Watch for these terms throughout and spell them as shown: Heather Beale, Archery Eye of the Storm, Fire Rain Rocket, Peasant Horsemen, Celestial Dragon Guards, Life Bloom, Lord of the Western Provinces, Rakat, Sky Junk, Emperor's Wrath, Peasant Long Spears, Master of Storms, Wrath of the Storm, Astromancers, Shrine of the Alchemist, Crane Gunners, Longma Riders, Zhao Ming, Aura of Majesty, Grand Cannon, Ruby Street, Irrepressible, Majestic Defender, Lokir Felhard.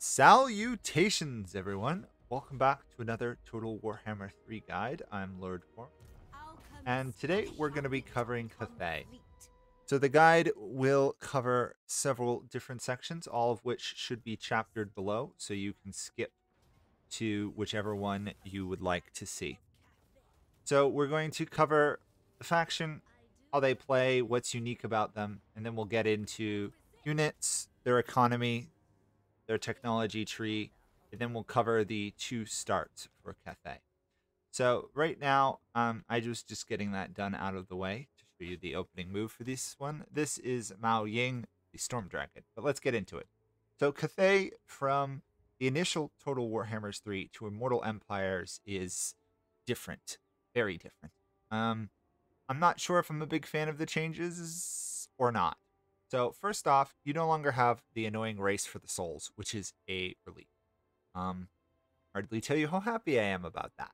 Salutations, everyone. Welcome back to another Total Warhammer 3 guide. I'm Lord Forwind, and today we're going to be covering Cathay. So the guide will cover several different sections, all of which should be chaptered below, so you can skip to whichever one you would like to see. So we're going to cover the faction, how they play, what's unique about them, and then we'll get into units, their economy, their technology tree, and then we'll cover the two starts for Cathay. So right now, I was just getting that done out of the way to show you the opening move for this one. This is Miao Ying, the Storm Dragon, but let's get into it. So Cathay, from the initial Total Warhammers 3 to Immortal Empires, is different, very different. I'm not sure if I'm a big fan of the changes or not. So first off, you no longer have the annoying race for the souls, which is a relief. Hardly tell you how happy I am about that.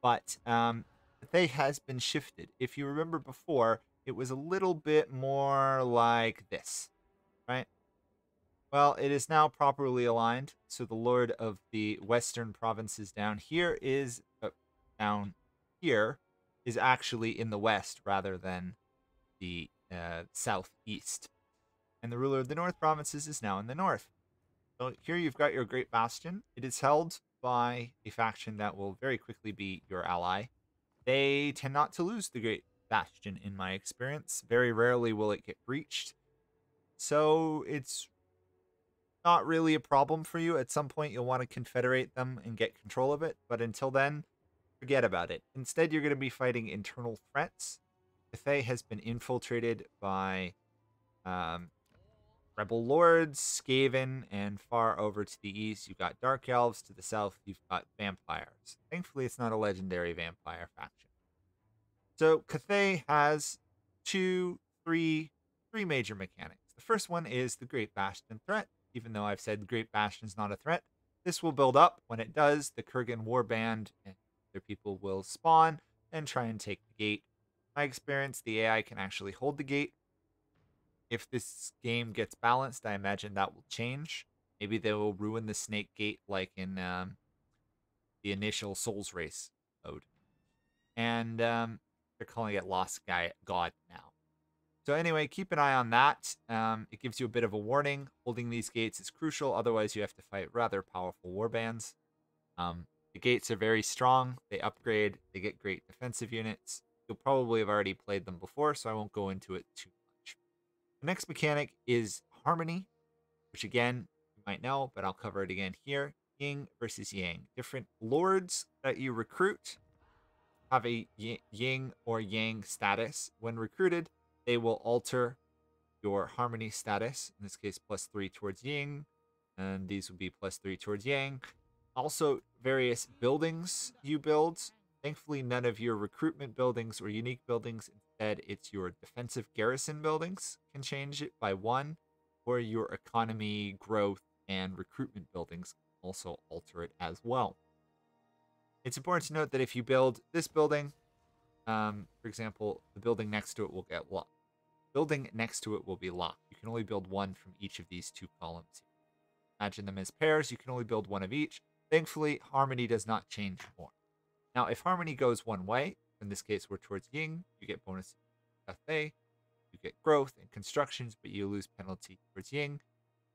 But Cathay has been shifted. If you remember before, it was a little bit more like this, right? Well, it is now properly aligned. So the Lord of the Western Provinces down here is actually in the west rather than the southeast. And the ruler of the North Provinces is now in the north. So here you've got your Great Bastion. It is held by a faction that will very quickly be your ally. They tend not to lose the Great Bastion in my experience. Very rarely will it get breached. So it's not really a problem for you. At some point you'll want to confederate them and get control of it. But until then, forget about it. Instead, you're going to be fighting internal threats. Cathay has been infiltrated by rebel lords, Skaven, and far over to the east, you've got dark elves. To the south, you've got vampires. Thankfully, it's not a legendary vampire faction. So Cathay has three major mechanics. The first one is the Great Bastion threat. Even though I've said Great Bastion is not a threat, this will build up. When it does, the Kurgan warband and other people will spawn and try and take the gate. My experience, the AI can actually hold the gate. If this game gets balanced, I imagine that will change. Maybe they will ruin the snake gate like in the initial Souls Race mode. And they're calling it Lost God now. So anyway, keep an eye on that. It gives you a bit of a warning. Holding these gates is crucial. Otherwise, you have to fight rather powerful warbands. The gates are very strong. They upgrade. They get great defensive units. You'll probably have already played them before, so I won't go into it too much. The next mechanic is Harmony, which again, you might know, but I'll cover it again here. Yin versus Yang. Different lords that you recruit have a Yin or Yang status. When recruited, they will alter your Harmony status. In this case, +3 towards Yin, and these will be +3 towards Yang. Also, various buildings you build. Thankfully, none of your recruitment buildings or unique buildings. Instead, it's your defensive garrison buildings can change it by 1, or your economy, growth, and recruitment buildings also alter it as well. It's important to note that if you build this building, for example, the building next to it will get locked. Building next to it will be locked. You can only build one from each of these two columns. Imagine them as pairs. You can only build one of each. Thankfully, Harmony does not change more. Now, if Harmony goes one way, in this case we're towards Ying, you get bonuses to Cathay, you get growth and constructions, but you lose penalty towards Ying,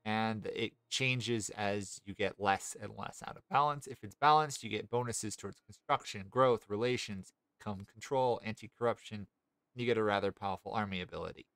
and it changes as you get less and less out of balance. If it's balanced, you get bonuses towards construction, growth, relations, income control, anti-corruption, and you get a rather powerful army ability.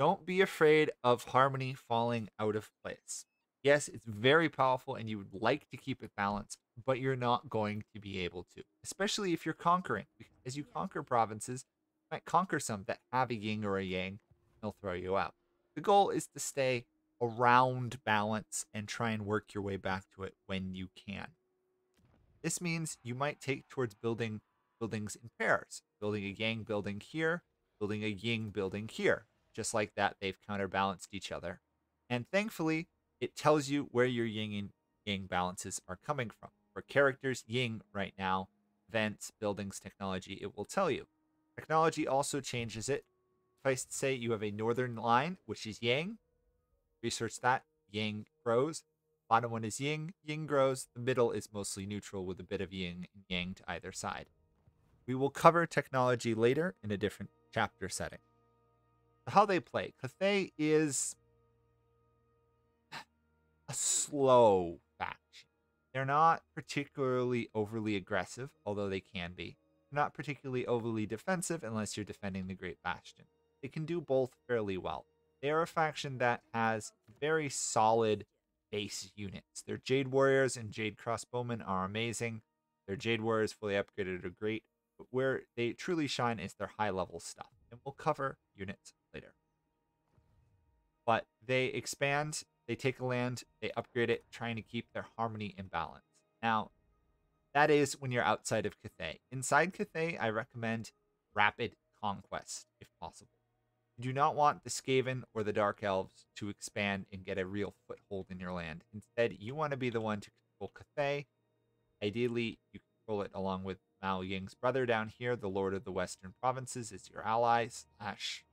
Don't be afraid of Harmony falling out of place. Yes, it's very powerful and you would like to keep it balanced, but you're not going to be able to, especially if you're conquering. Because as you conquer provinces, you might conquer some that have a Yin or a Yang, and they'll throw you out. The goal is to stay around balance and try and work your way back to it when you can. This means you might take towards building buildings in pairs, building a Yang building here, building a Yin building here. Just like that, they've counterbalanced each other. And thankfully, it tells you where your Yin and Yang balances are coming from. For characters, Yin right now, events, buildings, technology, it will tell you. Technology also changes it. Suffice to say, you have a northern line, which is Yang. Research that. Yang grows. Bottom one is yin, yin grows. The middle is mostly neutral with a bit of yin and yang to either side. We will cover technology later in a different chapter setting. How they play. Cathay is a slow faction. They're not particularly overly aggressive, although they can be. They're not particularly overly defensive unless you're defending the Great Bastion. They can do both fairly well. They are a faction that has very solid base units. Their Jade Warriors and Jade Crossbowmen are amazing. Their Jade Warriors fully upgraded are great, but where they truly shine is their high-level stuff, and we'll cover units later. But they expand, they take a land, they upgrade it, trying to keep their harmony in balance. Now, that is when you're outside of Cathay. Inside Cathay, I recommend rapid conquest, if possible. You do not want the Skaven or the Dark Elves to expand and get a real foothold in your land. Instead, you want to be the one to control Cathay. Ideally, you control it along with Miao Ying's brother down here, the Lord of the Western Provinces, is your ally, slash,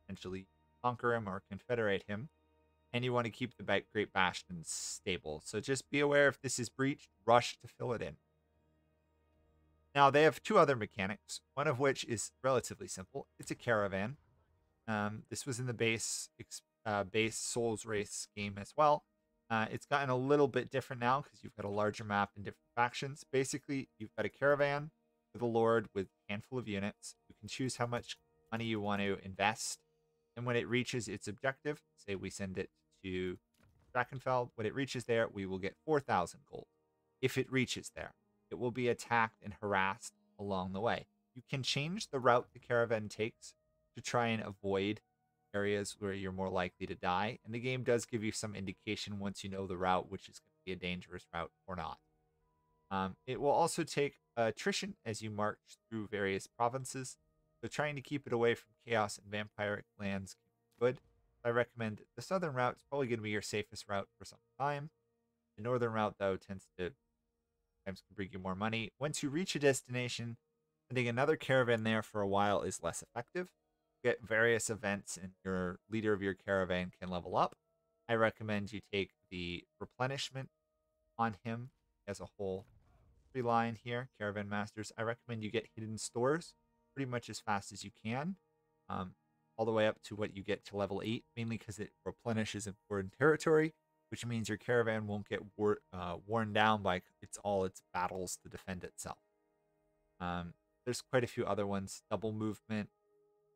potentially conquer him or confederate him. And you want to keep the Great Bastion stable. So just be aware if this is breached, rush to fill it in. Now, they have two other mechanics, one of which is relatively simple. It's a caravan. This was in the base Souls Race game as well. It's gotten a little bit different now because you've got a larger map and different factions. Basically, you've got a caravan with a lord with a handful of units. You can choose how much money you want to invest. And when it reaches its objective, say we send it to Drachenfeld, when it reaches there, we will get 4,000 gold. If it reaches there, it will be attacked and harassed along the way. You can change the route the caravan takes to try and avoid areas where you're more likely to die. And the game does give you some indication once you know the route, which is going to be a dangerous route or not. It will also take attrition as you march through various provinces. So trying to keep it away from chaos and vampiric lands can be good. I recommend the southern route is probably going to be your safest route for some time. The northern route, though, tends to sometimes can bring you more money. Once you reach a destination, sending another caravan there for a while is less effective. Get various events and your leader of your caravan can level up. I recommend you take the replenishment on him as a whole line here, Caravan Masters. I recommend you get hidden stores pretty much as fast as you can, all the way up to what you get to level 8, mainly because it replenishes in foreign territory, which means your caravan won't get worn down by all its battles to defend itself. There's quite a few other ones, double movement,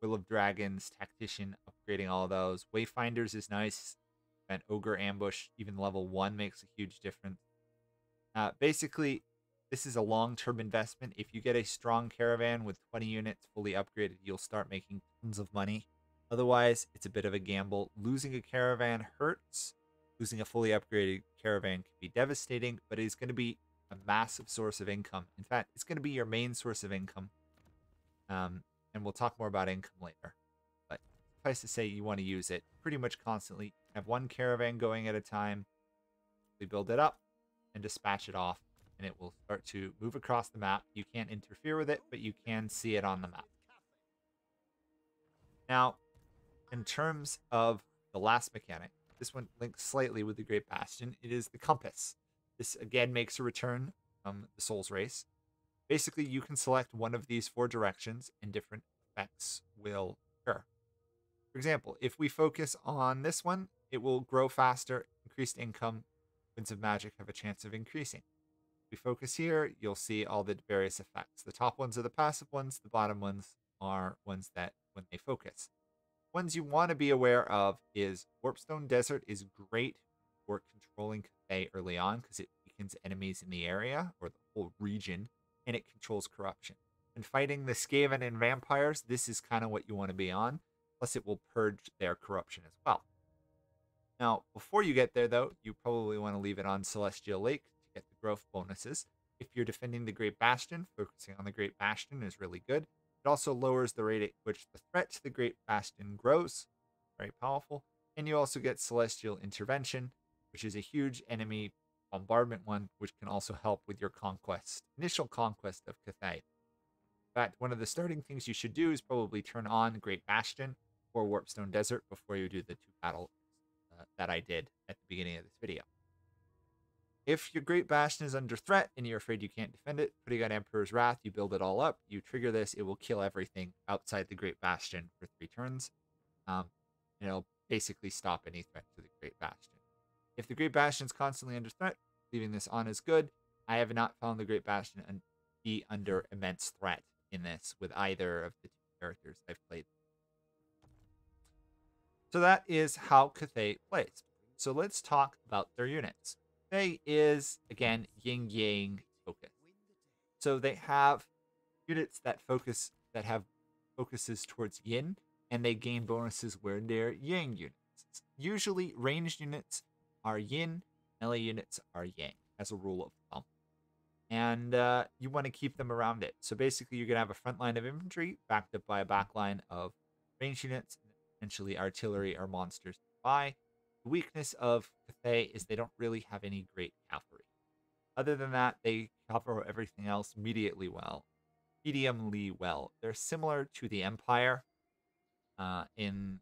Will of Dragons, Tactician, upgrading all those. Wayfinders is nice. And Ogre Ambush, even level 1 makes a huge difference. Basically, this is a long-term investment. If you get a strong caravan with 20 units fully upgraded, you'll start making tons of money. Otherwise, it's a bit of a gamble. Losing a caravan hurts. Losing a fully upgraded caravan can be devastating, but it's going to be a massive source of income. In fact, it's going to be your main source of income. And we'll talk more about income later. But suffice to say, you want to use it pretty much constantly. Have one caravan going at a time. We build it up and dispatch it off, and it will start to move across the map. You can't interfere with it, but you can see it on the map. Now, in terms of the last mechanic, this one links slightly with the Great Bastion. It is the compass. This, again, makes a return from the Souls Race. Basically, you can select one of these four directions and different effects will occur. For example, if we focus on this one, it will grow faster, increased income, winds of magic have a chance of increasing. If we focus here, you'll see all the various effects. The top ones are the passive ones, the bottom ones are ones that when they focus. Ones you want to be aware of is Warpstone Desert is great for controlling Cathay early on because it weakens enemies in the area or the whole region. And it controls corruption. And fighting the Skaven and vampires, this is kind of what you want to be on. Plus, it will purge their corruption as well. Now, before you get there, though, you probably want to leave it on Celestial Lake to get the growth bonuses. If you're defending the Great Bastion, focusing on the Great Bastion is really good. It also lowers the rate at which the threat to the Great Bastion grows. Very powerful. And you also get Celestial Intervention, which is a huge enemy bombardment one, which can also help with your conquest, initial conquest of Cathay. In fact, one of the starting things you should do is probably turn on Great Bastion or Warpstone Desert before you do the two battles that I did at the beginning of this video. If your Great Bastion is under threat and you're afraid you can't defend it, putting on Emperor's Wrath, you build it all up, you trigger this, it will kill everything outside the Great Bastion for 3 turns. And it'll basically stop any threat to the Great Bastion. If the Great Bastion is constantly under threat, leaving this on is good. I have not found the Great Bastion be under immense threat in this with either of the 2 characters I've played. So that is how Cathay plays. So let's talk about their units. They is, again, yin-yang focus. So they have units that focus, that have focuses towards yin, and they gain bonuses where they're yang units. Usually, ranged units are yin, melee units are yang, as a rule of thumb. And you want to keep them around it. So basically, you're going to have a front line of infantry, backed up by a back line of ranged units, and essentially artillery or monsters by. The weakness of Cathay is they don't really have any great cavalry. Other than that, they cover everything else mediumly well. They're similar to the Empire in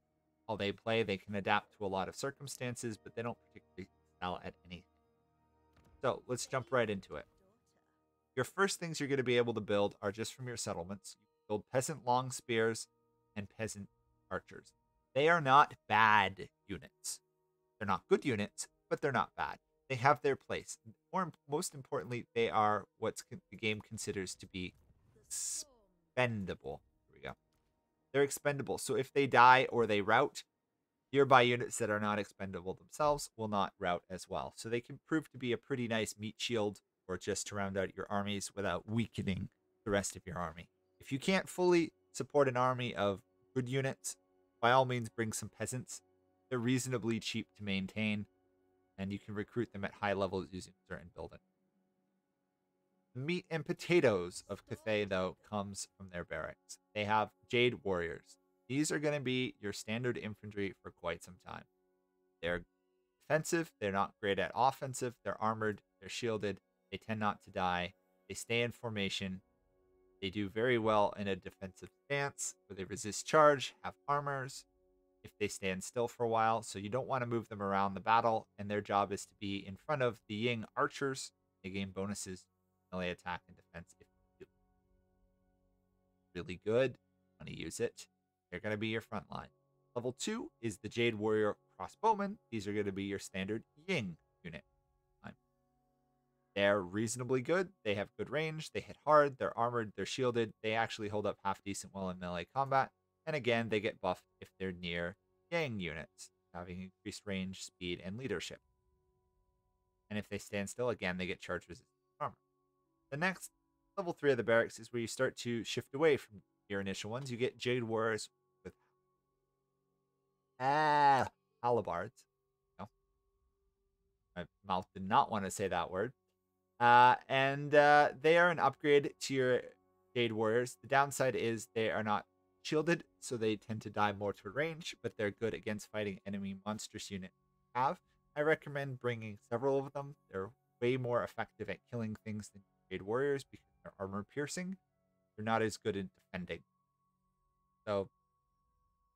how they play. They can adapt to a lot of circumstances, but they don't particularly excel at anything. So let's jump right into it. Your first things you're going to be able to build are just from your settlements. You build Peasant Long Spears and Peasant Archers. They are not bad units. They're not good units, but they're not bad. They have their place. Or most importantly, they are what the game considers to be expendable. Here we go. They're expendable. So if they die or they rout, nearby units that are not expendable themselves will not rout as well. So they can prove to be a pretty nice meat shield or just to round out your armies without weakening the rest of your army. If you can't fully support an army of good units, by all means bring some peasants. They're reasonably cheap to maintain, and you can recruit them at high levels using certain buildings. The meat and potatoes of Cathay, though, comes from their barracks. They have Jade Warriors. These are going to be your standard infantry for quite some time. They're defensive. They're not great at offensive. They're armored. They're shielded. They tend not to die. They stay in formation. They do very well in a defensive stance, where they resist charge, have armors, if they stand still for a while, so you don't want to move them around the battle, and their job is to be in front of the Ying archers. They gain bonuses to melee attack and defense if you do. Really good. Want to use it. They're going to be your front line. Level 2 is the Jade Warrior Crossbowmen. These are going to be your standard Ying unit. They're reasonably good. They have good range. They hit hard. They're armored. They're shielded. They actually hold up half decent well in melee combat. And again, they get buffed if they're near Yang units, having increased range, speed, and leadership. And if they stand still, again, they get charge resistance armor. The next, level 3 of the barracks, is where you start to shift away from your initial ones. You get Jade Warriors with Halabards. No. My mouth did not want to say that word. And they are an upgrade to your Jade Warriors. The downside is they are not shielded, so they tend to die more to range, but they're good against fighting enemy monstrous unit you have. I recommend bringing several of them. They're way more effective at killing things than Jade Warriors because they're armor piercing. They're not as good at defending. So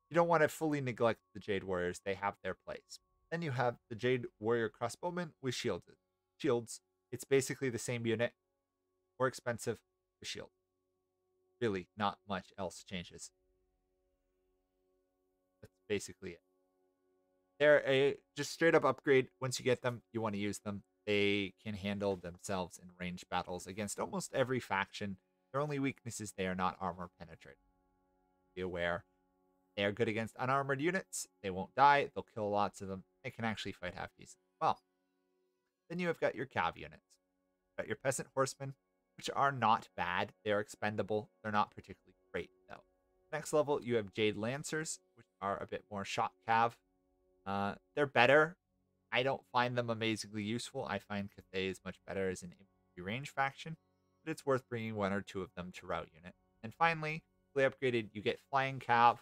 you don't want to fully neglect the Jade Warriors. They have their place. Then you have the Jade Warrior Crossbowmen with shields. It's basically the same unit. More expensive with shield. Really, not much else changes. Basically it. They're a just straight up upgrade. Once you get them, you want to use them. They can handle themselves in range battles against almost every faction. Their only weakness is they are not armor penetrating. Be aware. They are good against unarmored units. They won't die. They'll kill lots of them. They can actually fight half decent as well. Then you have got your cav units. You've got your Peasant Horsemen, which are not bad. They are expendable. They're not particularly great though. Next level, you have Jade Lancers, which are a bit more shock cav. They're better. I don't find them amazingly useful. I find Cathay is much better as an infantry range faction, but it's worth bringing 1 or 2 of them to route unit. And finally, fully upgraded, you get Flying Cav.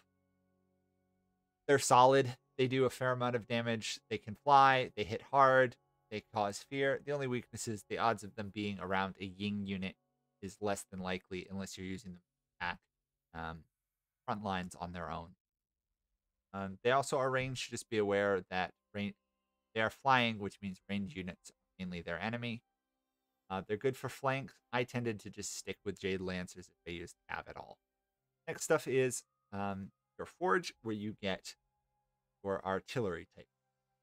They're solid. They do a fair amount of damage. They can fly. They hit hard. They cause fear. The only weakness is the odds of them being around a Ying unit is less than likely unless you're using them at front lines on their own. They also are ranged. Just be aware that they are flying, which means range units mainly their enemy. They're good for flanks. I tended to just stick with Jade Lancers if they used Cav at all. Next stuff is your Forge, where you get your artillery type.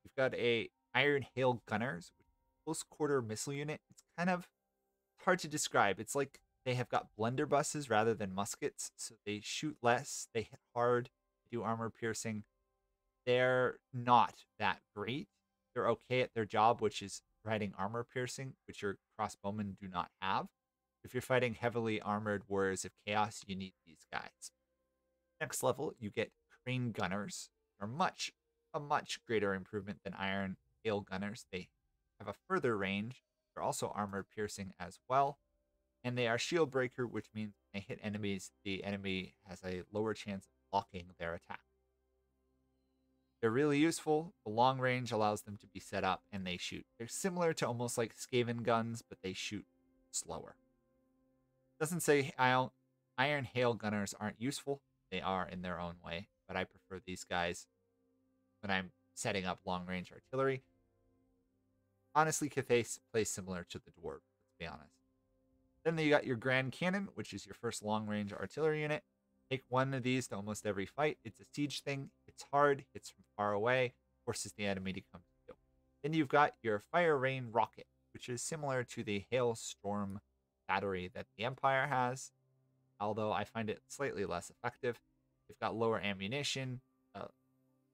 You've got a Iron Hail Gunners, which is a close-quarter missile unit. It's kind of hard to describe. It's like they have got blunderbusses rather than muskets, so they shoot less, they hit hard, they do armor piercing. They're not that great. They're okay at their job, which is providing armor piercing, which your crossbowmen do not have. If you're fighting heavily armored warriors of chaos, you need these guys. Next level, you get Crane Gunners, which are a much greater improvement than Iron Hail Gunners. They have a further range. They're also armor piercing as well. And they are shield breaker, which means when they hit enemies, the enemy has a lower chance of blocking their attack. They're really useful. The long range allows them to be set up and they shoot. They're similar to almost like Skaven guns, but they shoot slower. It doesn't say Iron Hail Gunners aren't useful. They are in their own way, but I prefer these guys when I'm setting up long range artillery. Honestly, Cathay plays similar to the Dwarf, let's be honest. Then you got your Grand Cannon, which is your first long-range artillery unit. Take one of these to almost every fight. It's a siege thing. It's hard. Hits from far away. Forces the enemy to come to you. Then you've got your Fire Rain Rocket, which is similar to the Hailstorm battery that the Empire has, although I find it slightly less effective. They've got lower ammunition,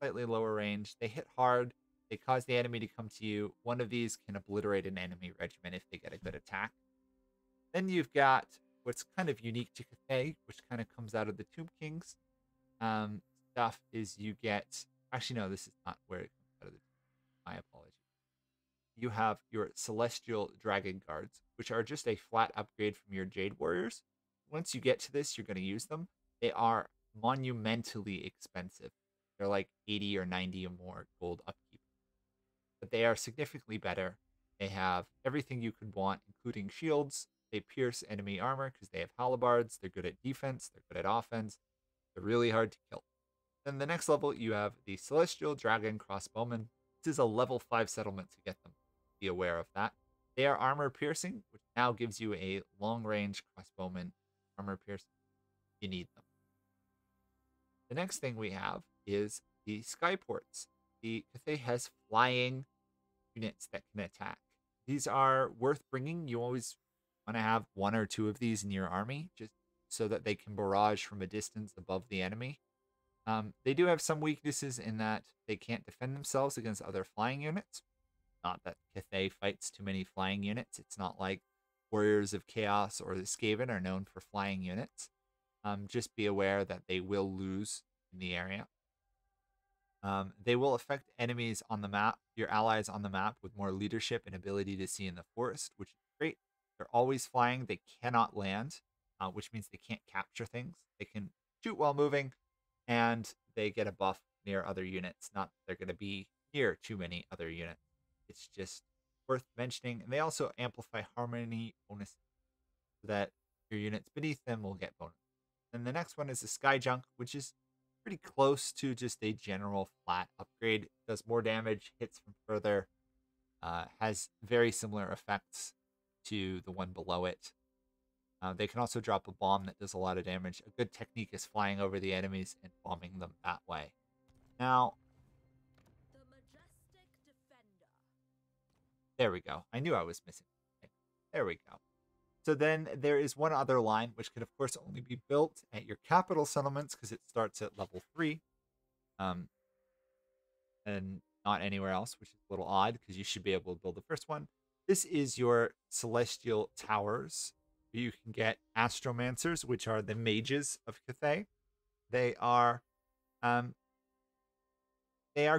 slightly lower range. They hit hard. They cause the enemy to come to you. One of these can obliterate an enemy regiment if they get a good attack. Then you've got what's kind of unique to Cathay, which kind of comes out of the Tomb Kings stuff, is you get... Actually, no, this is not where it comes out of the Tomb Kings. My apologies. You have your Celestial Dragon Guards, which are just a flat upgrade from your Jade Warriors. Once you get to this, you're going to use them. They are monumentally expensive. They're like 80 or 90 or more gold upkeep. But they are significantly better. They have everything you could want, including shields. They pierce enemy armor because they have halibards. They're good at defense. They're good at offense. They're really hard to kill. Then the next level, you have the Celestial Dragon Crossbowmen. This is a level 5 settlement to get them. Be aware of that. They are armor piercing, which now gives you a long-range crossbowman armor piercing. You need them. The next thing we have is the Skyports. The Cathay has flying units that can attack. These are worth bringing. You always want to have one or two of these in your army, just so that they can barrage from a distance above the enemy. They do have some weaknesses in that they can't defend themselves against other flying units. Not that Cathay fights too many flying units. It's not like Warriors of Chaos or the Skaven are known for flying units. Just be aware that they will lose in the area. They will affect enemies on the map, your allies on the map, with more leadership and ability to see in the forest, which is great. They're always flying. They cannot land, which means they can't capture things. They can shoot while moving, and they get a buff near other units. Not that they're going to be near too many other units. It's just worth mentioning. And they also amplify harmony bonuses so that your units beneath them will get bonus. And the next one is the Sky Junk, which is pretty close to just a general flat upgrade. It does more damage, hits from further, has very similar effects to the one below it. They can also drop a bomb that does a lot of damage. A good technique is flying over the enemies and bombing them that way. Now, the Majestic Defender. There we go. I knew I was missing something. There we go. So then there is one other line, which can of course only be built at your capital settlements because it starts at level 3 and not anywhere else, which is a little odd because you should be able to build the first one. This is your Celestial Towers. You can get Astromancers, which are the mages of Cathay. They are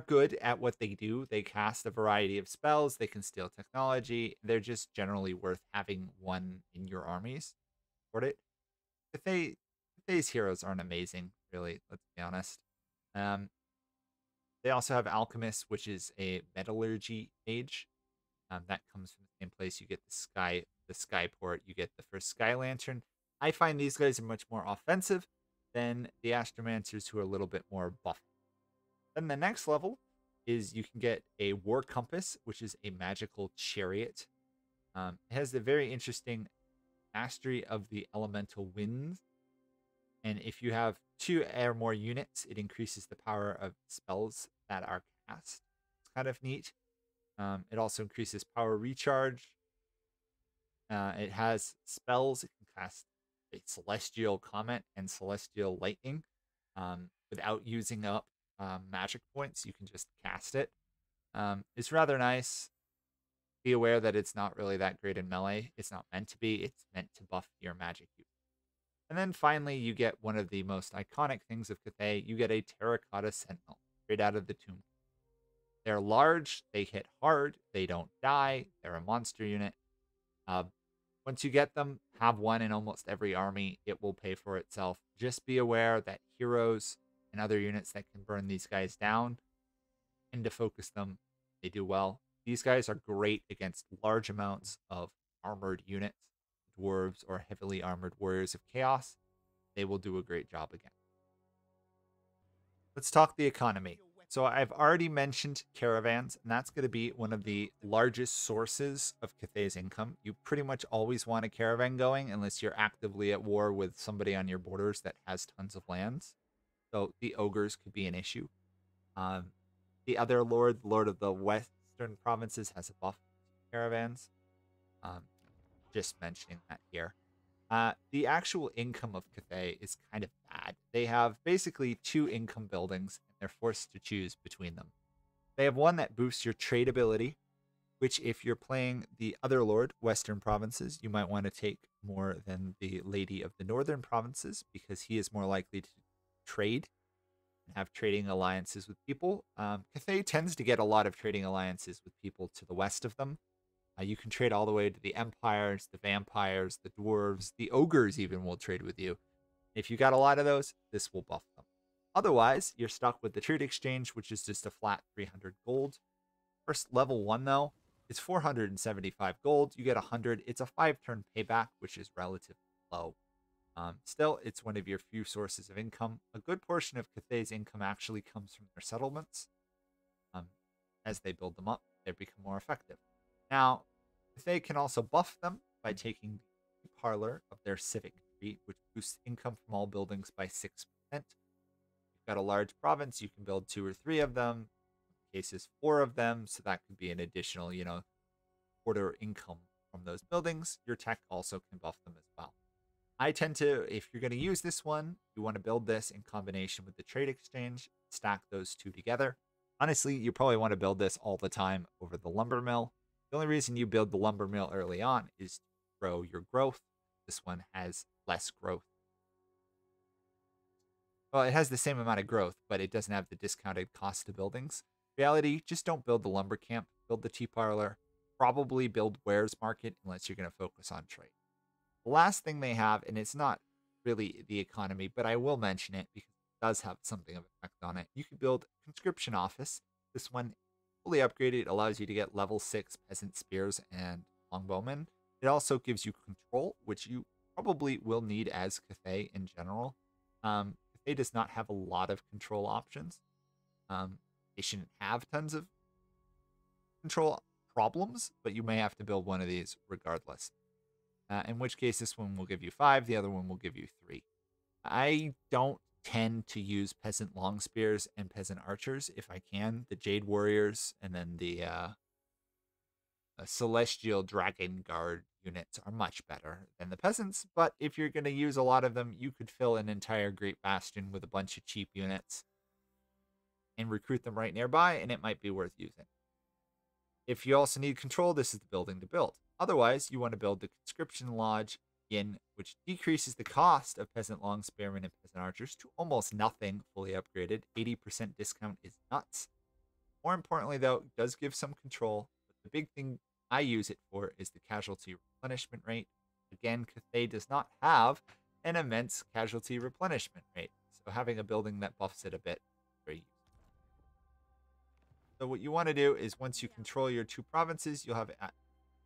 good at what they do. They cast a variety of spells. They can steal technology. They're just generally worth having one in your armies. Support it. Cathay's heroes aren't amazing, really. Let's be honest. They also have Alchemists, which is a metallurgy mage. That comes from the same place. You get the Skyport. You get the first Sky Lantern. I find these guys are much more offensive than the Astromancers, who are a little bit more buff. Then the next level is you can get a War Compass, which is a magical chariot. It has the very interesting mastery of the elemental winds. And if you have 2 or more units, it increases the power of spells that are cast. It's kind of neat. It also increases power recharge. It has spells. It can cast a Celestial Comet and Celestial Lightning without using up magic points. You can just cast it. It's rather nice. Be aware that it's not really that great in melee. It's not meant to be. It's meant to buff your magic unit. And then finally, you get one of the most iconic things of Cathay. You get a Terracotta Sentinel, straight out of the tomb. They're large, they hit hard, they don't die, they're a monster unit. Once you get them, have one in almost every army. It will pay for itself. Just be aware that heroes and other units that can burn these guys down and to focus them, they do well. These guys are great against large amounts of armored units. Dwarves or heavily armored warriors of chaos, they will do a great job again. Let's talk the economy. So I've already mentioned caravans, and that's going to be one of the largest sources of Cathay's income. You pretty much always want a caravan going unless you're actively at war with somebody on your borders that has tons of lands. So the ogres could be an issue. The other lord, Lord of the Western Provinces, has a buff to caravans. Just mentioning that here. The actual income of Cathay is kind of bad. They have basically 2 income buildings, and they're forced to choose between them. They have one that boosts your trade ability, which if you're playing the other lord, Western Provinces, you might want to take more than the Lady of the Northern Provinces, because he is more likely to trade and have trading alliances with people. Cathay tends to get a lot of trading alliances with people to the west of them. You can trade all the way to the empires, the vampires, the dwarves, the ogres even will trade with you. If you got a lot of those, this will buff them. Otherwise, you're stuck with the trade exchange, which is just a flat 300 gold. First level 1, though, it's 475 gold. You get 100. It's a 5-turn payback, which is relatively low. Still, it's one of your few sources of income. A good portion of Cathay's income actually comes from their settlements. As they build them up, they become more effective. Now, Cathay can also buff them by taking the parlor of their civic tree, which boosts income from all buildings by 6%. You've got a large province, you can build 2 or 3 of them, in cases 4 of them, so that could be an additional, you know, quarter income from those buildings. Your tech also can buff them as well. I tend to, if you're going to use this one, you want to build this in combination with the trade exchange, stack those 2 together. Honestly, you probably want to build this all the time over the lumber mill. The only reason you build the lumber mill early on is to grow your growth. This one has less growth. Well, it has the same amount of growth, but it doesn't have the discounted cost to buildings. In reality, just don't build the lumber camp. Build the tea parlor. Probably build wares market unless you're going to focus on trade. The last thing they have, and it's not really the economy, but I will mention it because it does have something of an effect on it. You can build a conscription office. This one fully upgraded, it allows you to get level 6 Peasant Spears and Longbowmen. It also gives you control, which you probably will need as Cathay in general. Cathay does not have a lot of control options. They shouldn't have tons of control problems, but you may have to build one of these regardless. In which case, this one will give you 5, the other one will give you 3. I don't tend to use Peasant Long Spears and Peasant Archers if I can. The Jade Warriors and then the Celestial Dragon Guard units are much better than the Peasants, but if you're going to use a lot of them, you could fill an entire Great Bastion with a bunch of cheap units and recruit them right nearby, and it might be worth using. If you also need control, this is the building to build. Otherwise, you want to build the Conscription Lodge, which decreases the cost of Peasant Long Spearmen and Peasant Archers to almost nothing fully upgraded. 80% discount is nuts. More importantly, though, it does give some control. But the big thing I use it for is the casualty replenishment rate. Again, Cathay does not have an immense casualty replenishment rate, so having a building that buffs it a bit is very useful. So what you want to do is once you control your 2 provinces, you'll have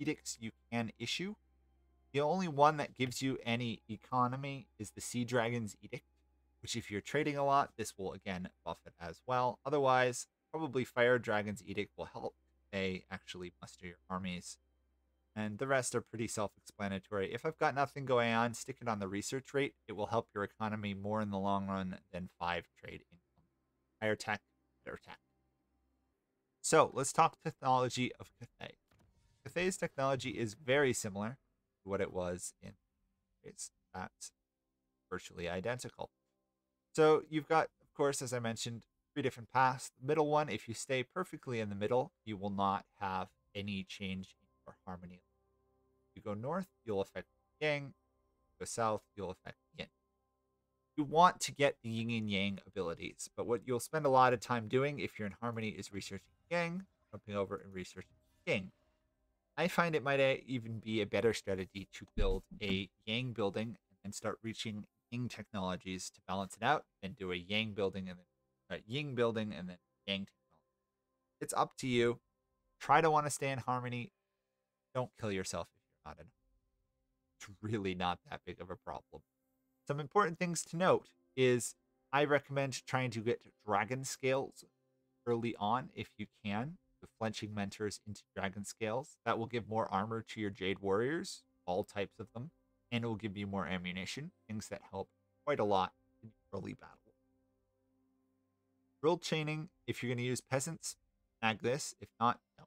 edicts you can issue. The only one that gives you any economy is the Sea Dragon's Edict, which if you're trading a lot, this will again buff it as well. Otherwise, Probably Fire Dragon's Edict will help they actually muster your armies. And the rest are pretty self-explanatory. If I've got nothing going on, stick it on the research rate. It will help your economy more in the long run than 5 trade income. Higher tech, better tech. So let's talk technology of Cathay. Cathay's technology is very similar to what it was in It's that's virtually identical. So you've got, of course, as I mentioned, 3 different paths. The middle one, if you stay perfectly in the middle, you will not have any change or harmony. If you go north, you'll affect the yang. If you go south, you'll affect the yin. You want to get the yin and yang abilities, but what you'll spend a lot of time doing if you're in harmony is researching yang, jumping over and researching yin. I find it might even be a better strategy to build a yang building and start reaching yin technologies to balance it out, and do a yang building and then yin building and then yang technology. It's up to you. Try to want to stay in harmony. Don't kill yourself if you're not in. It's really not that big of a problem. Some important things to note is I recommend trying to get dragon scales early on if you can. The flinching mentors into dragon scales. That will give more armor to your Jade Warriors, all types of them, and it will give you more ammunition, things that help quite a lot in early battle. Drill chaining, if you're going to use peasants, snag this. If not, no.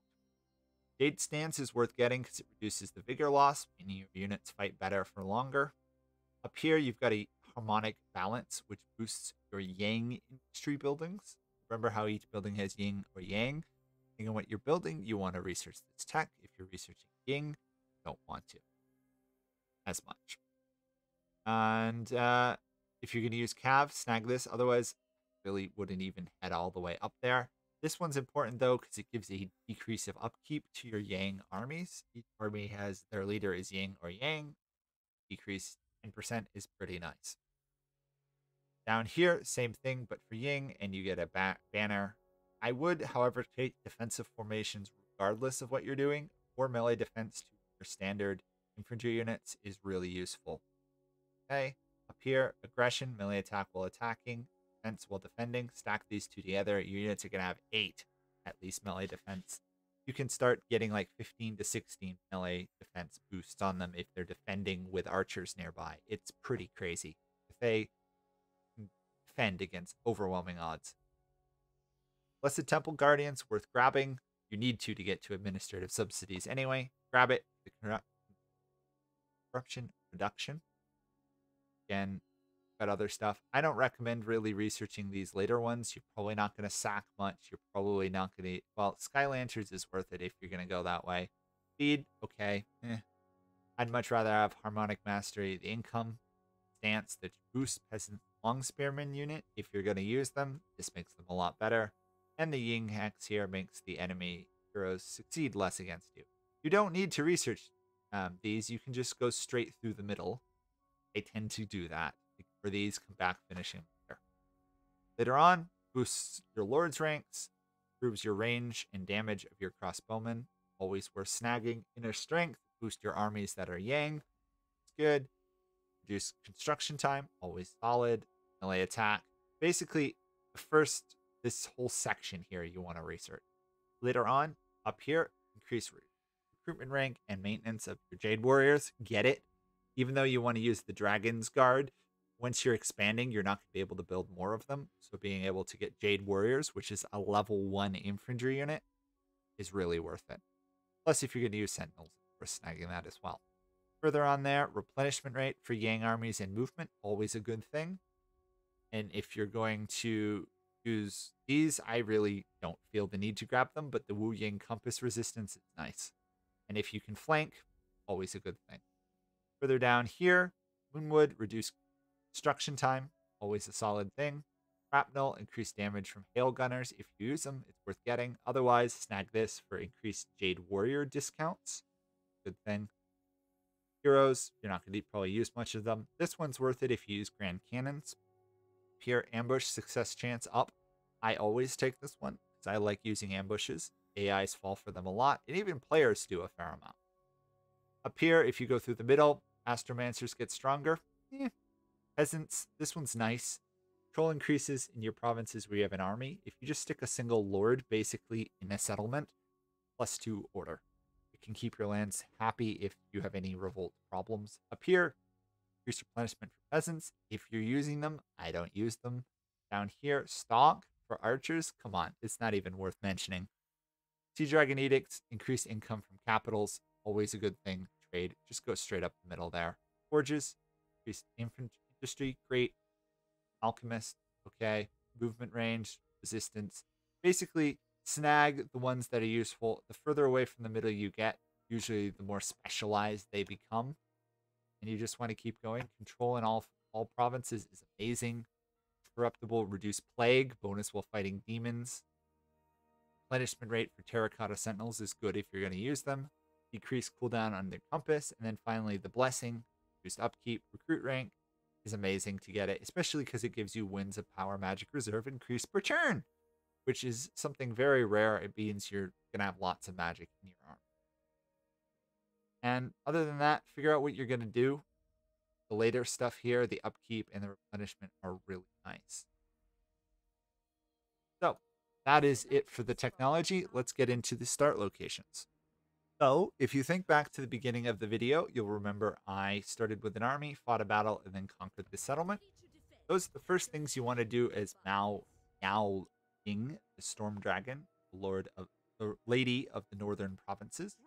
Jade Stance is worth getting because it reduces the vigor loss, meaning your units fight better for longer. Up here, you've got a harmonic balance, which boosts your yang industry buildings. Remember how each building has yin or yang. Depending on what you're building, you want to research this tech. If you're researching yin, you don't want to as much. And if you're going to use cav, snag this. Otherwise, really wouldn't even head all the way up there. This one's important, though, because it gives a decrease of upkeep to your yang armies. Each army has their leader is yin or yang. Decrease 10% is pretty nice. Down here, same thing, but for yin, and you get a banner. I would, however, take defensive formations regardless of what you're doing, or melee defense to your standard infantry units is really useful. Okay, up here, aggression, melee attack while attacking. Defense while defending, stack these 2 together. Your units are going to have 8 at least melee defense. You can start getting like 15 to 16 melee defense boosts on them if they're defending with archers nearby. It's pretty crazy. If they defend against overwhelming odds. Blessed Temple Guardians, worth grabbing. You need to get to administrative subsidies anyway. Grab it. The corruption reduction. Again, got other stuff. I don't recommend really researching these later ones. You're probably not going to sack much. You're probably not going to... Well, Sky Lanterns is worth it if you're going to go that way. Speed, okay. I'd much rather have Harmonic Mastery, the income stance, the boost Peasant Long Spearman unit. If you're going to use them, this makes them a lot better. And the Ying Hex here makes the enemy heroes succeed less against you. You don't need to research these. You can just go straight through the middle. I tend to do that. For these, come back finishing later. Later on, boosts your lord's ranks, improves your range and damage of your crossbowmen. Always worth snagging. Inner strength, boost your armies that are yang. It's good. Reduce construction time, always solid. Melee attack. Basically, first, this whole section here you want to research. Later on, up here, increase recruitment rank and maintenance of your Jade Warriors. Get it. Even though you want to use the Dragon's Guard, once you're expanding, you're not going to be able to build more of them. So being able to get Jade Warriors, which is a level 1 infantry unit, is really worth it. Plus, if you're going to use Sentinels, we're snagging that as well. Further on there, replenishment rate for yang armies and movement, always a good thing. And if you're going to use these, I really don't feel the need to grab them, but the Wu Yang Compass resistance is nice. And if you can flank, always a good thing. Further down here, Moonwood, reduce construction time, always a solid thing. Shrapnel, increased damage from hail gunners. If you use them, it's worth getting. Otherwise, snag this for increased Jade Warrior discounts. Good thing. Heroes, you're not going to probably use much of them. This one's worth it if you use Grand Cannons. Pure ambush success chance up. I always take this one because I like using ambushes. AIs fall for them a lot, and even players do a fair amount. Up here, if you go through the middle, Astromancers get stronger. Peasants, this one's nice. Control increases in your provinces where you have an army. If you just stick a single lord basically in a settlement, +2 order. It can keep your lands happy if you have any revolt problems. Up here, increase replenishment for peasants. If you're using them, I don't use them. Down here, stock for archers. Come on, it's not even worth mentioning. Sea Dragon Edicts, increase income from capitals. Always a good thing. Trade, just go straight up the middle there. Forges, increased industry, great. Alchemist, okay. Movement range, resistance. Basically, snag the ones that are useful. The further away from the middle you get, usually the more specialized they become. And you just want to keep going. Control in all provinces is amazing. Corruptible, reduce plague, bonus while fighting demons. Replenishment rate for terracotta sentinels is good if you're going to use them. Decrease cooldown on their compass. And then finally, the blessing, reduced upkeep, recruit rank is amazing to get it, especially because it gives you wins of power, magic reserve, increase per turn, which is something very rare. It means you're going to have lots of magic in your army. And other than that, figure out what you're going to do. The later stuff here, the upkeep and the replenishment are really nice. So that is it for the technology. Let's get into the start locations. So if you think back to the beginning of the video, you'll remember I started with an army, fought a battle, and then conquered the settlement. Those are the first things you want to do as Miao Ying, the Storm Dragon, Lady of the Northern Provinces.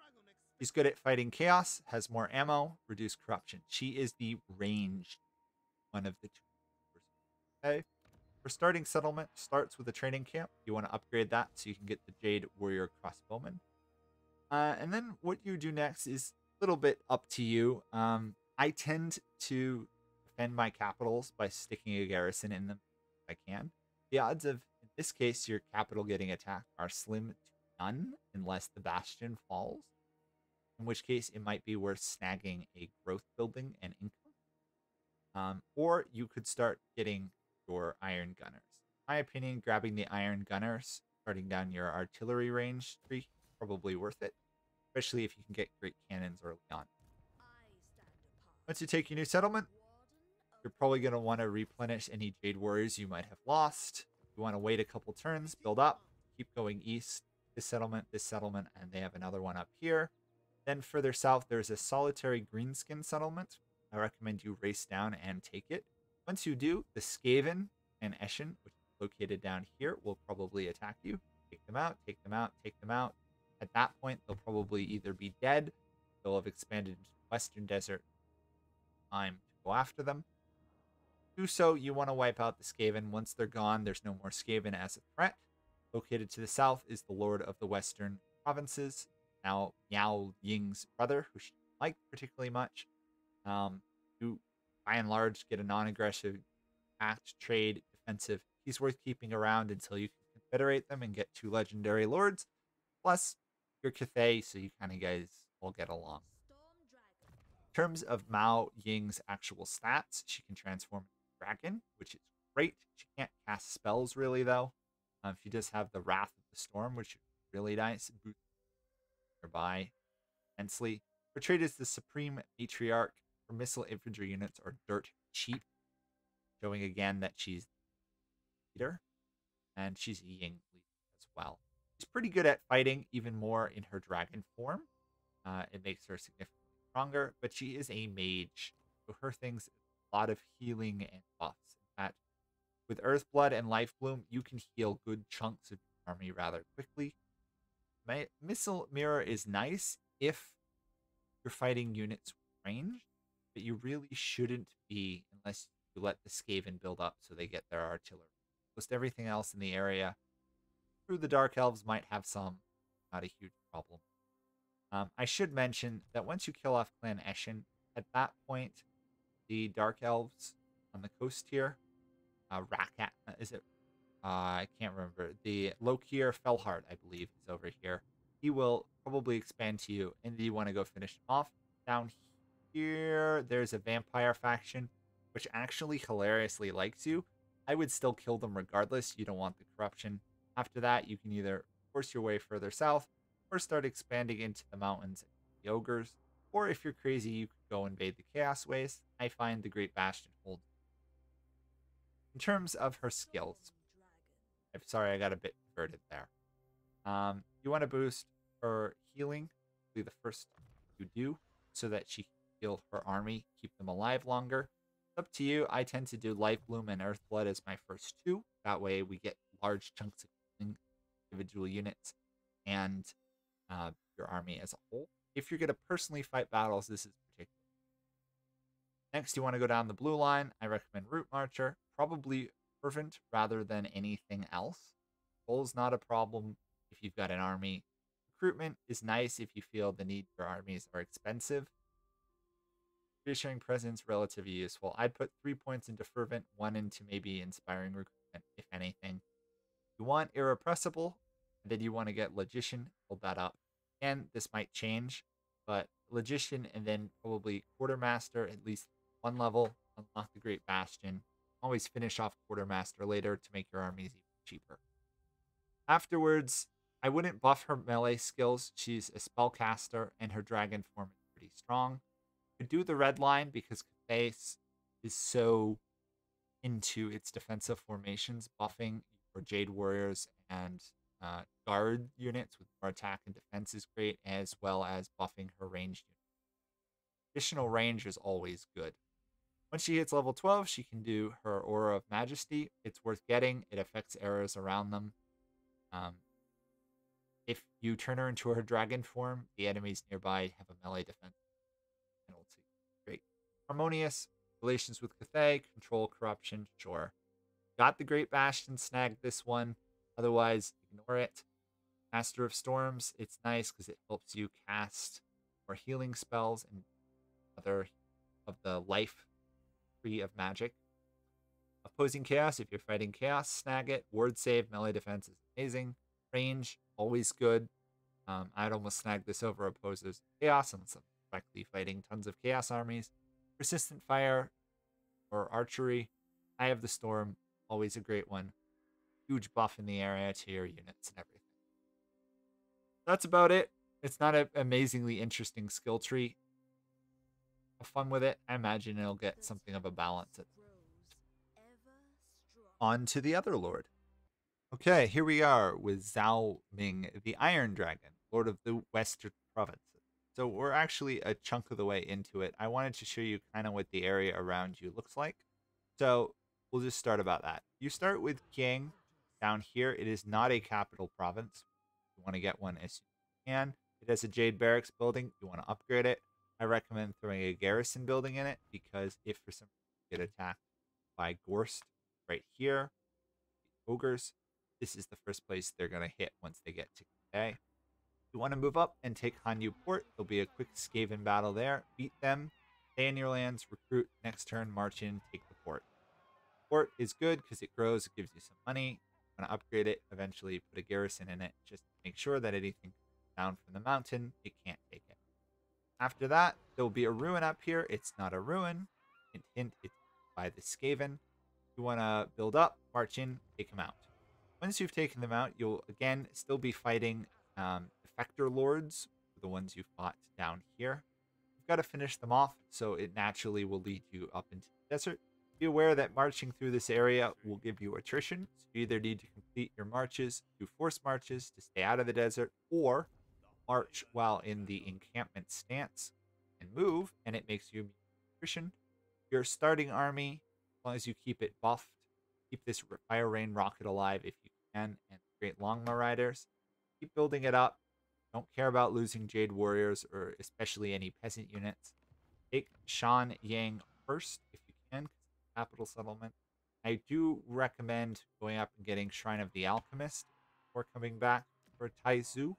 She's good at fighting chaos, has more ammo, reduced corruption. She is the ranged one of the two. Okay. For starting settlement, starts with a training camp. You want to upgrade that so you can get the Jade Warrior Crossbowmen. And then what you do next is a little bit up to you. I tend to defend my capitals by sticking a garrison in them if I can. The odds of, in this case, your capital getting attacked are slim to none unless the bastion falls, in which case it might be worth snagging a growth building and income. Or you could start getting your iron gunners. In my opinion, grabbing the iron gunners, starting down your artillery range tree, probably worth it. Especially if you can get great cannons early on. Once you take your new settlement, you're probably going to want to replenish any Jade Warriors you might have lost. You want to wait a couple turns, build up, keep going east. This settlement, and they have another one up here. Then further south, there's a solitary greenskin settlement. I recommend you race down and take it. Once you do, the Skaven and Eshin, which is located down here, will probably attack you. Take them out, take them out, take them out. At that point, they'll probably either be dead, they'll have expanded into the Western Desert. Time to go after them. To do so, you want to wipe out the Skaven. Once they're gone, there's no more Skaven as a threat. Located to the south is the Lord of the Western Provinces, now Miao Ying's brother, who she didn't like particularly much. You, by and large, get a non-aggressive act, trade, defensive. He's worth keeping around until you can confederate them and get two legendary lords. Plus, you're Cathay, so you kind of guys will get along. In terms of Miao Ying's actual stats, she can transform into a dragon, which is great. She can't cast spells, really, though. She does have the Wrath of the Storm, which is really nice. Boots nearby immensely. Portrayed as the Supreme Matriarch, her missile infantry units are dirt cheap, showing again that she's the leader, and she's a Ying leader as well. She's pretty good at fighting, even more in her dragon form. It makes her significantly stronger, but she is a mage, so her things a lot of healing and buffs. In fact, with Earthblood and Life Bloom, you can heal good chunks of your army rather quickly. My missile mirror is nice if you're fighting units ranged, but you really shouldn't be unless you let the Skaven build up so they get their artillery. Most everything else in the area, the Dark Elves might have some, not a huge problem. I should mention that once you kill off Clan Eshin, at that point, the Dark Elves on the coast here, Rakat, is it? I can't remember. The Lokir Felhard, I believe, is over here. He will probably expand to you, and you want to go finish him off. Down here, there's a vampire faction, which actually hilariously likes you. I would still kill them regardless. You don't want the corruption. After that, you can either force your way further south or start expanding into the mountains and the ogres. Or if you're crazy, you could go invade the Chaos Waste. I find the Great Bastion holds. in terms of her skills. I'm sorry, I got a bit diverted there. You want to boost her healing, be the first you do, so that she can heal her army, keep them alive longer. It's up to you. I tend to do Life Bloom and Earthblood as my first two. That way we get large chunks of healing, individual units, and your army as a whole. If you're going to personally fight battles, this is particular. Next, you want to go down the blue line. I recommend Root Marcher, probably Fervent rather than anything else. Goal's not a problem if you've got an army. Recruitment is nice if you feel the need for armies are expensive. Reassuring presence, relatively useful. I'd put 3 points into Fervent, 1 into maybe Inspiring Recruitment, if anything. You want Irrepressible, and then you want to get Logician, hold that up. And this might change, but Logician and then probably Quartermaster, at least one level, unlock the Great Bastion. Always finish off Quartermaster later to make your armies even cheaper. Afterwards, I wouldn't buff her melee skills. She's a spellcaster, and her dragon form is pretty strong. You could do the red line because Cathay is so into its defensive formations, buffing for Jade Warriors and guard units with more attack and defense is great, as well as buffing her ranged units. Additional range is always good. Once she hits level 12, she can do her Aura of Majesty. It's worth getting. It affects arrows around them. If you turn her into her dragon form, the enemies nearby have a melee defense penalty. Great. Harmonious. Relations with Cathay. Control corruption. Sure. Got the Great Bastion. Snagged this one. Otherwise, ignore it. Master of Storms. It's nice because it helps you cast more healing spells and other of the life free of magic. Opposing Chaos, if you're fighting Chaos, snag it. Ward save, melee defense is amazing. Range, always good. I'd almost snag this over Opposers Chaos unless I'm directly fighting tons of Chaos armies. Persistent Fire or Archery. Eye of the Storm, always a great one. Huge buff in the area to your units and everything. That's about it. It's not an amazingly interesting skill tree. Fun with it. I imagine it'll get something of a balance. On to the other lord. Okay, here we are with Zhao Ming, the Iron Dragon, Lord of the Western Provinces. So we're actually a chunk of the way into it. I wanted to show you kind of what the area around you looks like. So we'll just start about that. You start with Qiang down here. It is not a capital province. You want to get one as soon as you can. It has a Jade Barracks building. You want to upgrade it. I recommend throwing a garrison building in it because if for some reason you get attacked by Gorst right here, the ogres, this is the first place they're going to hit once they get to Cathay. You want to move up and take Hanyu Port. There'll be a quick Skaven battle there. Beat them, stay in your lands, recruit, next turn, march in, take the port. Port is good because it grows, it gives you some money. You want to upgrade it, eventually put a garrison in it just to make sure that anything down from the mountain, it can't take it. After that, there will be a ruin up here. It's not a ruin. Hint, hint, it's by the Skaven. You want to build up, march in, take them out. Once you've taken them out, you'll, again, still be fighting Effector Lords, the ones you fought down here. You've got to finish them off, so it naturally will lead you up into the desert. Be aware that marching through this area will give you attrition. So you either need to complete your marches, do force marches to stay out of the desert, or march while in the encampment stance and move, and it makes you nutrition. Your starting army, as long as you keep it buffed, keep this Fire Rain Rocket alive if you can, and Great Longma Riders. Keep building it up. Don't care about losing Jade Warriors or especially any peasant units. Take Shan Yang first if you can, capital settlement. I do recommend going up and getting Shrine of the Alchemist before coming back for Taizu.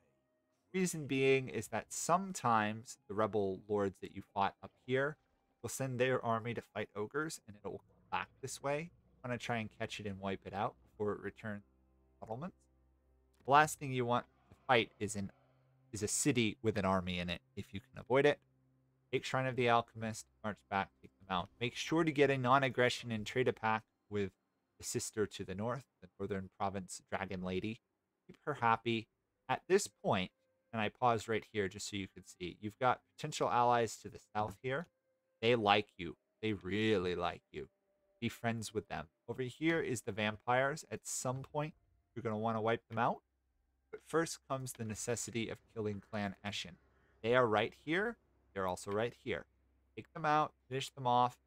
Reason being is that sometimes the rebel lords that you fought up here will send their army to fight ogres and it will come back this way. You want to try and catch it and wipe it out before it returns to the settlement. The last thing you want to fight is a city with an army in it if you can avoid it. Take Shrine of the Alchemist, march back, take them out. Make sure to get a non-aggression and trade a pact with the sister to the north, the Northern Province Dragon Lady. Keep her happy. At this point, and I paused right here just so you could see. You've got potential allies to the south here. They like you. They really like you. be friends with them. Over here is the vampires. At some point, you're going to want to wipe them out. But first comes the necessity of killing Clan Eshin. They are right here. They're also right here. Take them out. Finish them off.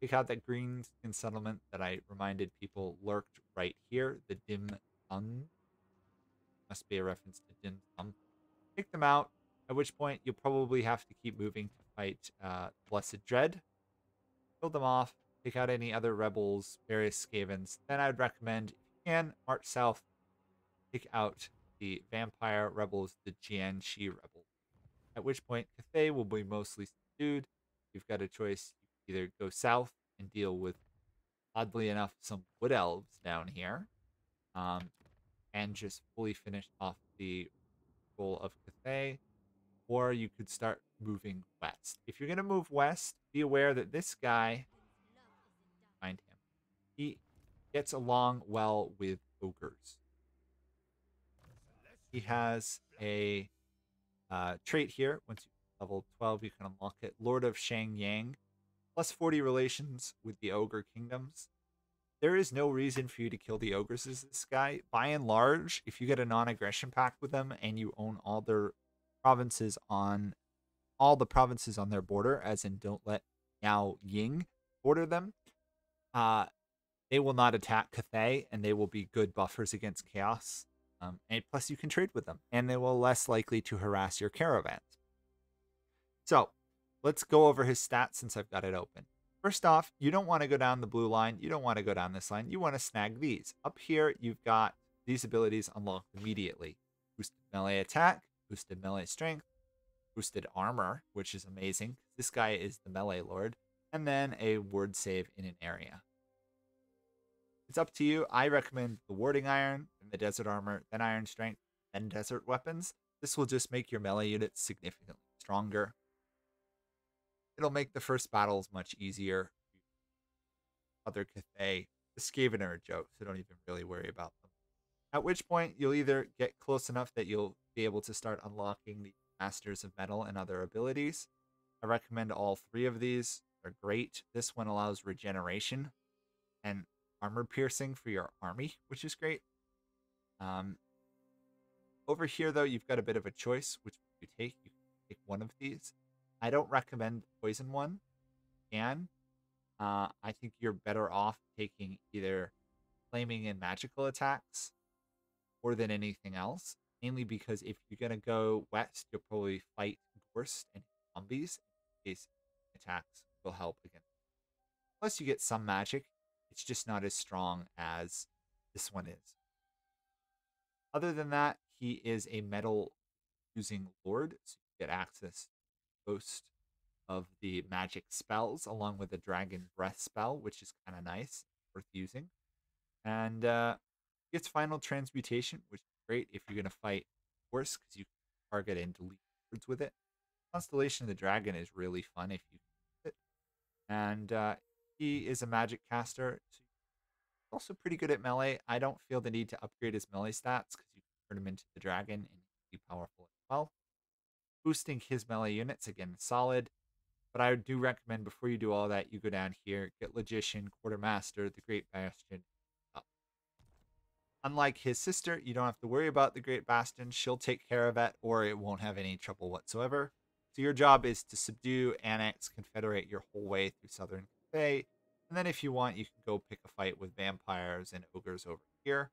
Pick out that green skin settlement that I reminded people lurked right here. The Dim Sun. Must be a reference to Dim Sum. Pick them out. At which point, you'll probably have to keep moving to fight Blessed Dread. Kill them off. Pick out any other rebels, various Skavens. Then I'd recommend, if you can, march south. Pick out the vampire rebels, the Jianxi rebels. At which point, Cathay will be mostly subdued. You've got a choice. You can either go south and deal with, oddly enough, some wood elves down here. And just fully finish off the goal of Cathay. Or you could start moving west. If you're going to move west, be aware that this guy, find him, he gets along well with ogres. He has a trait here. Once you level 12, you can unlock it. Lord of Shang Yang. Plus 40 relations with the ogre kingdoms. There is no reason for you to kill the ogres as this guy. By and large, if you get a non-aggression pact with them and you own all their provinces on all the provinces on their border, as in don't let Miao Ying border them, they will not attack Cathay, and they will be good buffers against chaos. And plus you can trade with them, and they will less likely to harass your caravans. So let's go over his stats since I've got it open. First off, you don't want to go down the blue line. You don't want to go down this line. You want to snag these. Up here, you've got these abilities unlocked immediately. Boosted melee attack, boosted melee strength, boosted armor, which is amazing. This guy is the melee lord. And then a ward save in an area. It's up to you. I recommend the warding iron, and the desert armor, then iron strength, then desert weapons. This will just make your melee units significantly stronger. It'll make the first battles much easier. Other Cathay, the Skaven are a joke, so don't even really worry about them. At which point, you'll either get close enough that you'll be able to start unlocking the Masters of Metal and other abilities. I recommend all three of these. They're great. This one allows regeneration and armor piercing for your army, which is great. Over here, though, you've got a bit of a choice, which you take. You can take one of these. I don't recommend the poison one. You can. I think you're better off taking either flaming and magical attacks more than anything else. Mainly because if you're going to go west, you'll probably fight Gorst and zombies. In case attacks will help against them. Plus, you get some magic. It's just not as strong as this one is. Other than that, he is a metal-using lord. So you get access most of the magic spells, along with a dragon breath spell, which is kind of nice, worth using. And it's final transmutation, which is great if you're going to fight horse, because you can target and delete words with it. Constellation of the Dragon is really fun if you use it. And he is a magic caster, so he's also pretty good at melee. I don't feel the need to upgrade his melee stats, because you can turn him into the dragon and he'd be powerful as well. Boosting his melee units, again, solid. But I do recommend before you do all that, you go down here, get Logician, Quartermaster, the Great Bastion. Up. Unlike his sister, you don't have to worry about the Great Bastion. She'll take care of it, or it won't have any trouble whatsoever. So your job is to subdue, annex, confederate your whole way through southern Cathay. And then if you want, you can go pick a fight with vampires and ogres over here.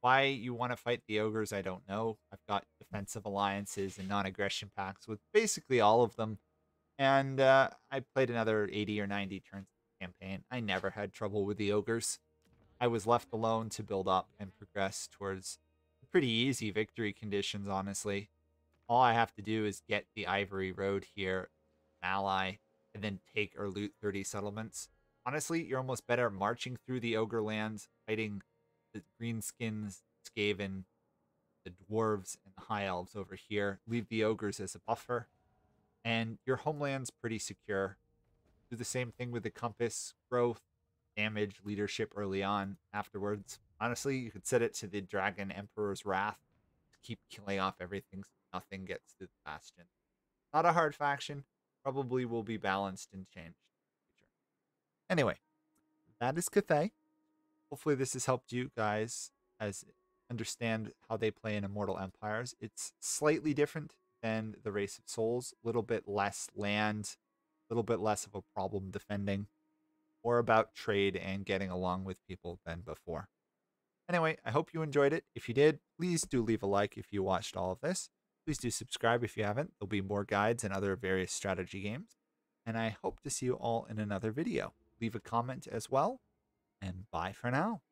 Why you want to fight the ogres, I don't know. I've got defensive alliances and non-aggression packs with basically all of them. And I played another 80 or 90 turns in the campaign. I never had trouble with the ogres. I was left alone to build up and progress towards pretty easy victory conditions, honestly. All I have to do is get the Ivory Road here, an ally, and then take or loot 30 settlements. Honestly, you're almost better marching through the ogre lands, fighting the greenskins, Skaven, the dwarves, and the high elves over here. Leave the ogres as a buffer. And your homeland's pretty secure. Do the same thing with the compass, growth, damage, leadership early on, afterwards. Honestly, you could set it to the dragon Emperor's Wrath to keep killing off everything so nothing gets to the bastion. Not a hard faction. Probably will be balanced and changed in the future. Anyway. that is Cathay. Hopefully this has helped you guys as understand how they play in Immortal Empires. It's slightly different than the Race of Souls. A little bit less land, a little bit less of a problem defending, or about trade and getting along with people than before. Anyway, I hope you enjoyed it. If you did, please do leave a like if you watched all of this. Please do subscribe if you haven't. There'll be more guides and other various strategy games. And I hope to see you all in another video. Leave a comment as well. And bye for now.